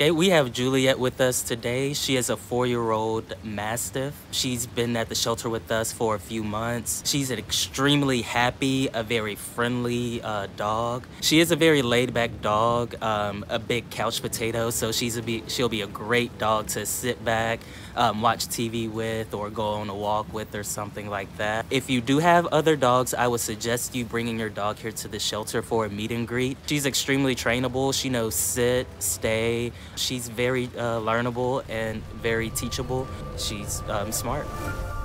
Okay, we have Juliet with us today. She is a 4-year-old Mastiff. She's been at the shelter with us for a few months. She's an extremely happy, a very friendly dog. She is a very laid-back dog, a big couch potato, so she'll be a great dog to sit back, watch TV with, or go on a walk with, or something like that. If you do have other dogs, I would suggest you bringing your dog here to the shelter for a meet and greet. She's extremely trainable. She knows sit, stay. She's very learnable and very teachable. She's smart.